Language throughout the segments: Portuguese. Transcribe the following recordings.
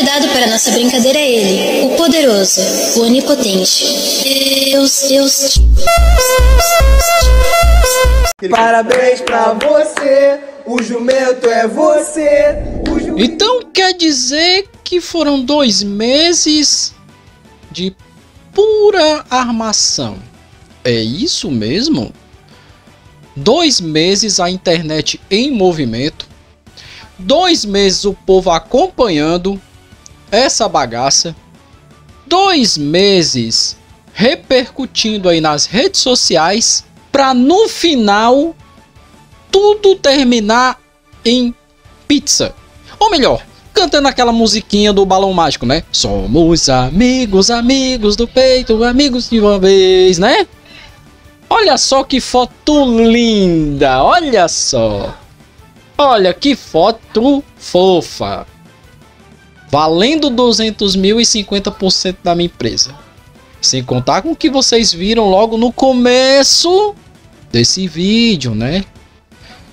convidado para nossa brincadeira é ele, o poderoso, o onipotente. Deus. Parabéns pra você, o jumento é você. Jumento... Então quer dizer que foram 2 meses de pura armação. É isso mesmo? 2 meses a internet em movimento, 2 meses o povo acompanhando essa bagaça, 2 meses repercutindo aí nas redes sociais, para no final tudo terminar em pizza. Ou melhor, cantando aquela musiquinha do Balão Mágico, né? Somos amigos, amigos do peito, amigos de uma vez, né? Olha só que foto linda, olha só. Olha que foto fofa. Valendo 200 mil e 50% da minha empresa. Sem contar com o que vocês viram logo no começo desse vídeo, né?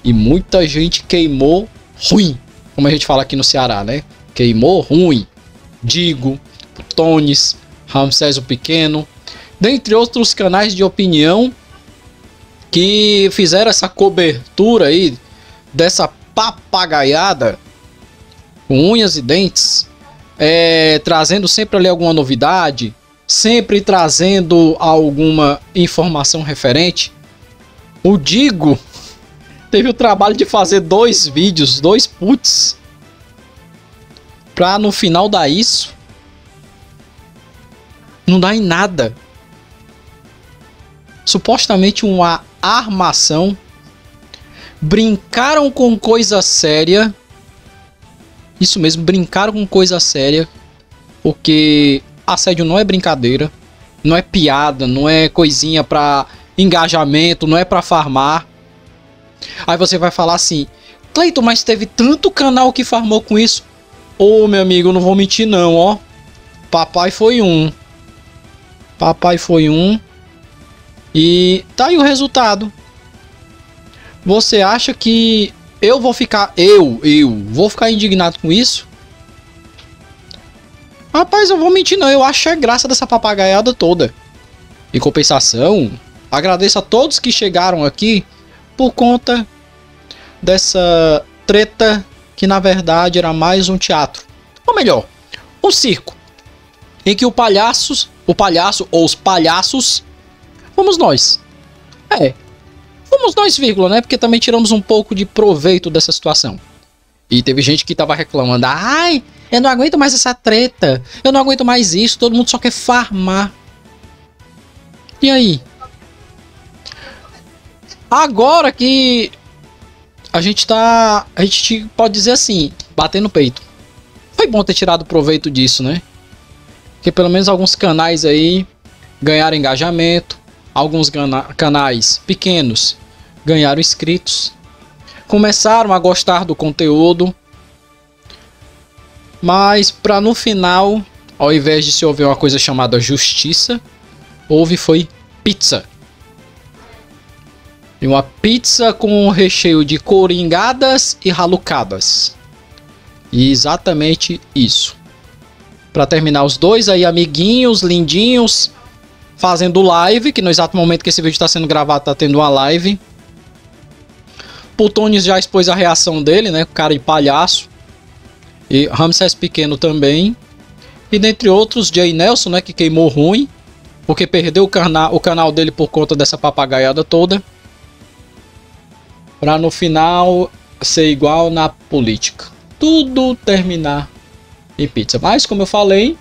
E muita gente queimou ruim. Como a gente fala aqui no Ceará, né? Queimou ruim. Diggo, Tones, Ramsés o Pequeno. Dentre outros canais de opinião que fizeram essa cobertura aí dessa papagaiada com unhas e dentes, trazendo sempre ali alguma novidade, sempre trazendo alguma informação referente. O Diggo teve o trabalho de fazer 2 vídeos, 2 puts, pra no final dar isso. Não dá em nada. Supostamente uma armação, brincaram com coisa séria, isso mesmo, brincaram com coisa séria, porque assédio não é brincadeira, não é piada, não é coisinha pra engajamento, não é pra farmar. Aí você vai falar assim, Cleiton, mas teve tanto canal que farmou com isso. Ô, meu amigo, eu não vou mentir não, ó, papai foi um. E tá aí o resultado. Você acha que eu vou ficar... Eu vou ficar indignado com isso? Rapaz, eu vou mentir não. Eu acho a graça dessa papagaiada toda. Em compensação, agradeço a todos que chegaram aqui por conta dessa treta que na verdade era mais um teatro. Ou melhor, um circo. Em que os palhaços... Vamos nós. Vamos nós, vírgula, né? Porque também tiramos um pouco de proveito dessa situação. E teve gente que tava reclamando. Ai, eu não aguento mais essa treta. Eu não aguento mais isso. Todo mundo só quer farmar. E aí? Agora que a gente tá... A gente pode dizer assim, bater no peito. Foi bom ter tirado proveito disso, né? Porque pelo menos alguns canais aí ganharam engajamento. Alguns canais pequenos ganharam inscritos, começaram a gostar do conteúdo, mas para no final, ao invés de se ouvir uma coisa chamada justiça, foi pizza. E uma pizza com um recheio de coringadas e ralucadas. E exatamente isso. Para terminar, os dois aí amiguinhos, lindinhos, fazendo live, que no exato momento que esse vídeo está sendo gravado, tá tendo uma live. Putones já expôs a reação dele, né? Cara de palhaço. E Ramsés Pequeno também. E dentre outros, Jean Nelson, né? Que queimou ruim. Porque perdeu o canal dele por conta dessa papagaiada toda. Pra no final ser igual na política. Tudo terminar em pizza. Mas como eu falei...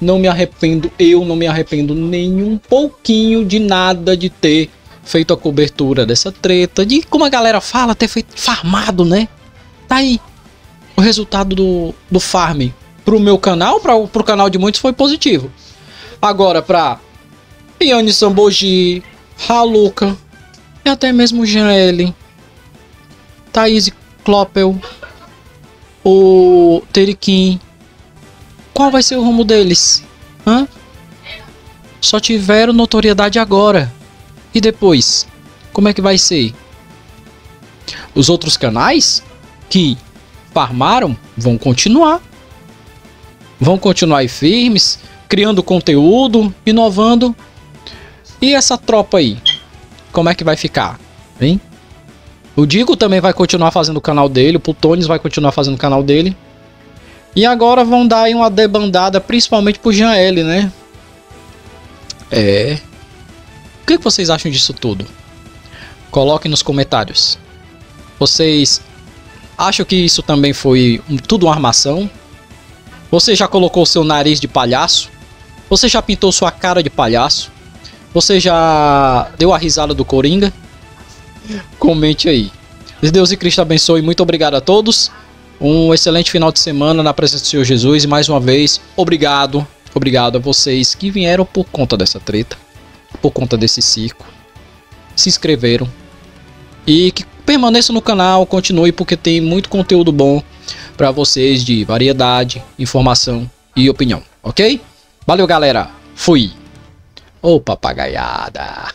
Não me arrependo, eu não me arrependo nem um pouquinho de nada de ter feito a cobertura dessa treta. De como a galera fala, ter feito farmado, né? Tá aí. O resultado do farm pro meu canal, pro canal de muitos, foi positivo. Agora pra Yanni Sabongi, Raluca e até mesmo Jean L, Thaís Klopel, o Teri Kim. Qual vai ser o rumo deles? Hã? Só tiveram notoriedade agora. E depois? Como é que vai ser? Os outros canais que farmaram vão continuar. Vão continuar aí firmes, criando conteúdo, inovando. E essa tropa aí, como é que vai ficar, hein? O Diggo também vai continuar fazendo o canal dele, o Plutones vai continuar fazendo o canal dele. E agora vão dar aí uma debandada, principalmente pro Jean L, né? É. O que vocês acham disso tudo? Coloquem nos comentários. Vocês acham que isso também foi tudo uma armação? Você já colocou seu nariz de palhaço? Você já pintou sua cara de palhaço? Você já deu a risada do Coringa? Comente aí. Deus e Cristo abençoe. Muito obrigado a todos. Um excelente final de semana na presença do Senhor Jesus. E mais uma vez, obrigado. Obrigado a vocês que vieram por conta dessa treta. Por conta desse circo. Se inscreveram. E que permaneçam no canal. Continue, porque tem muito conteúdo bom para vocês, de variedade, informação e opinião. Ok? Valeu, galera. Fui. Ô, papagaiada.